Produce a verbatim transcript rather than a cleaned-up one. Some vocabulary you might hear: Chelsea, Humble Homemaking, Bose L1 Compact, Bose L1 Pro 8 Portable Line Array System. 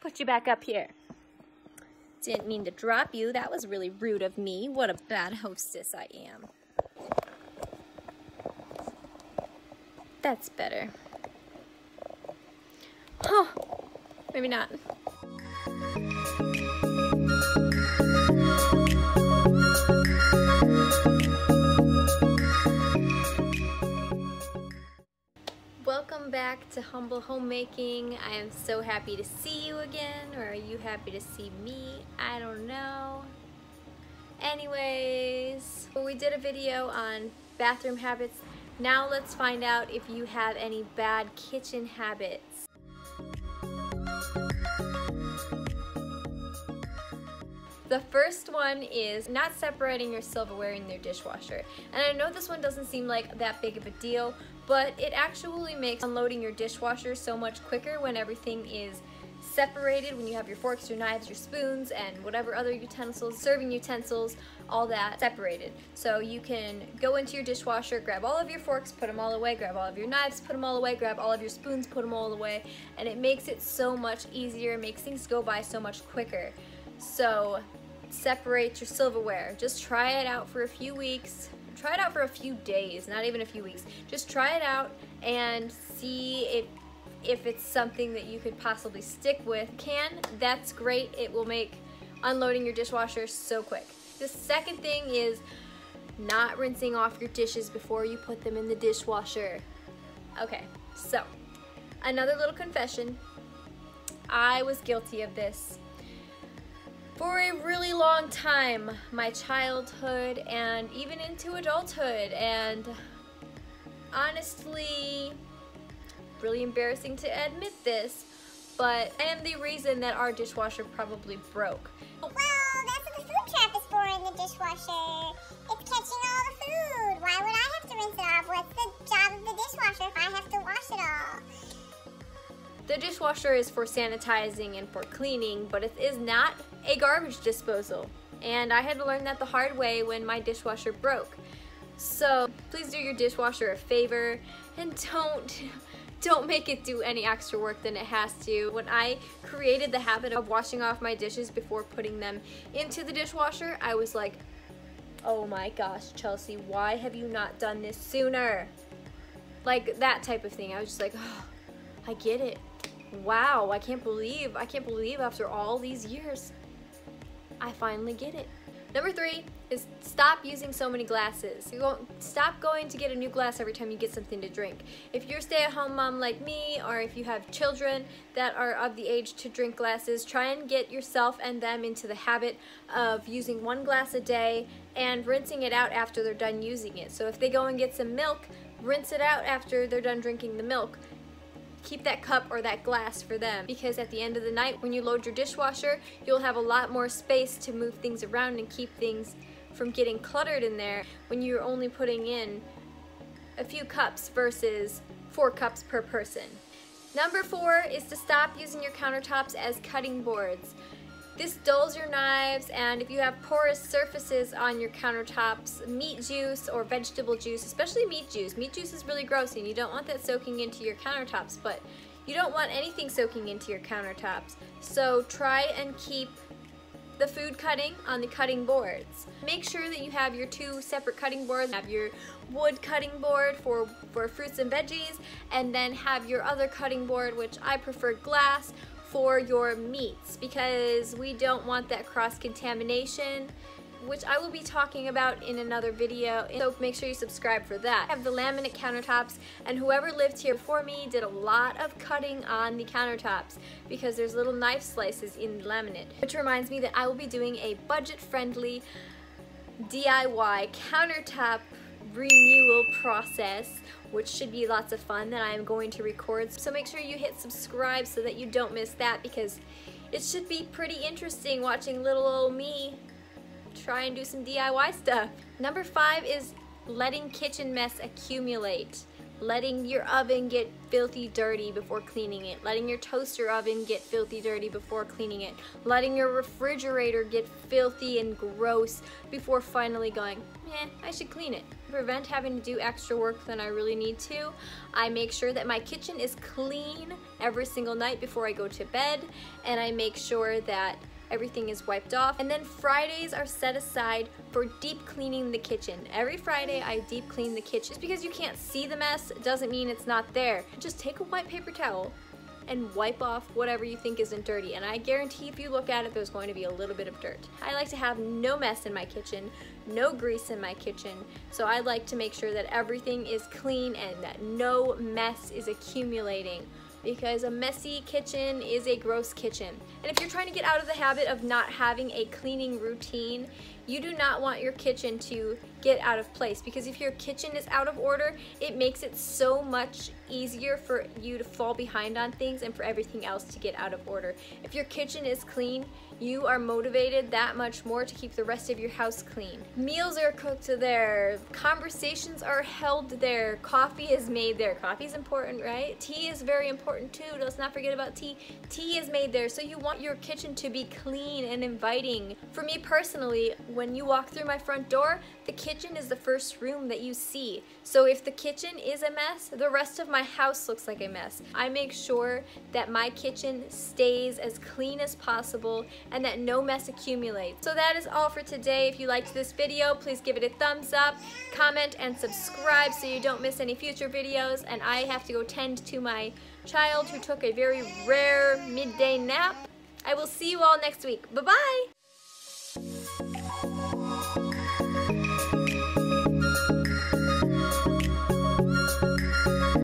Put you back up here. Didn't mean to drop you. That was really rude of me. What a bad hostess I am. That's better. Huh. Maybe not. Welcome back to Humble Homemaking. I am so happy to see you again, or are you happy to see me? I don't know. Anyways, well, we did a video on bathroom habits. Now let's find out if you have any bad kitchen habits. The first one is not separating your silverware in your dishwasher. And I know this one doesn't seem like that big of a deal, but it actually makes unloading your dishwasher so much quicker when everything is separated, when you have your forks, your knives, your spoons, and whatever other utensils, serving utensils, all that separated. So you can go into your dishwasher, grab all of your forks, put them all away, grab all of your knives, put them all away, grab all of your spoons, put them all away, and it makes it so much easier, makes things go by so much quicker. So separate your silverware. Just try it out for a few weeks. Try it out for a few days, not even a few weeks. Just try it out and see if if it's something that you could possibly stick with. Can, that's great. It will make unloading your dishwasher so quick. The second thing is not rinsing off your dishes before you put them in the dishwasher. Okay, so another little confession. I was guilty of this. For a really long time, my childhood and even into adulthood, and honestly, really embarrassing to admit this, but I am the reason that our dishwasher probably broke. Well, that's what the food trap is for in the dishwasher. It's catching all the food. Why would I have to rinse it off? What's the job of the dishwasher if I have to wash it all? The dishwasher is for sanitizing and for cleaning, but it is not a garbage disposal. And I had to learn that the hard way when my dishwasher broke. So please do your dishwasher a favor and don't, don't make it do any extra work than it has to. When I created the habit of washing off my dishes before putting them into the dishwasher, I was like, oh my gosh, Chelsea, why have you not done this sooner? Like that type of thing. I was just like, oh, I get it. Wow, I can't believe, I can't believe after all these years, I finally get it. Number three is stop using so many glasses. You won't stop going to get a new glass every time you get something to drink. If you're a stay-at-home mom like me, or if you have children that are of the age to drink glasses, try and get yourself and them into the habit of using one glass a day and rinsing it out after they're done using it. So if they go and get some milk, rinse it out after they're done drinking the milk. Keep that cup or that glass for them, because at the end of the night when you load your dishwasher, you'll have a lot more space to move things around and keep things from getting cluttered in there when you're only putting in a few cups versus four cups per person. Number four is to stop using your countertops as cutting boards. This dulls your knives, and if you have porous surfaces on your countertops, meat juice or vegetable juice, especially meat juice. Meat juice is really gross and you don't want that soaking into your countertops, but you don't want anything soaking into your countertops. So try and keep the food cutting on the cutting boards. Make sure that you have your two separate cutting boards. Have your wood cutting board for, for fruits and veggies, and then have your other cutting board, which I prefer glass, for your meats, because we don't want that cross-contamination, which I will be talking about in another video, so make sure you subscribe for that. I have the laminate countertops, and whoever lived here before me did a lot of cutting on the countertops because there's little knife slices in the laminate, which reminds me that I will be doing a budget-friendly D I Y countertop renewal process, which should be lots of fun, that I'm going to record. So make sure you hit subscribe so that you don't miss that, because it should be pretty interesting watching little old me try and do some D I Y stuff. Number five is letting kitchen mess accumulate. Letting your oven get filthy dirty before cleaning it. Letting your toaster oven get filthy dirty before cleaning it. Letting your refrigerator get filthy and gross before finally going, eh, I should clean it. prevent having to do extra work than I really need to. I make sure that my kitchen is clean every single night before I go to bed, and I make sure that everything is wiped off. And then Fridays are set aside for deep cleaning the kitchen. Every Friday I deep clean the kitchen. Just because you can't see the mess doesn't mean it's not there. Just take a white paper towel and wipe off whatever you think isn't dirty. And I guarantee if you look at it, there's going to be a little bit of dirt. I like to have no mess in my kitchen, no grease in my kitchen. So I like to make sure that everything is clean and that no mess is accumulating, because a messy kitchen is a gross kitchen. And if you're trying to get out of the habit of not having a cleaning routine, you do not want your kitchen to get out of place, because if your kitchen is out of order, it makes it so much easier for you to fall behind on things and for everything else to get out of order. If your kitchen is clean, you are motivated that much more to keep the rest of your house clean. Meals are cooked there, conversations are held there, coffee is made there. Coffee's important, right? Tea is very important too. Let's not forget about tea. Tea is made there, so you want your kitchen to be clean and inviting. For me personally, when you walk through my front door, the kitchen is the first room that you see. So if the kitchen is a mess, the rest of my house looks like a mess. I make sure that my kitchen stays as clean as possible and that no mess accumulates. So that is all for today. If you liked this video, please give it a thumbs up, comment, and subscribe so you don't miss any future videos. And I have to go tend to my child who took a very rare midday nap. I will see you all next week. Bye-bye!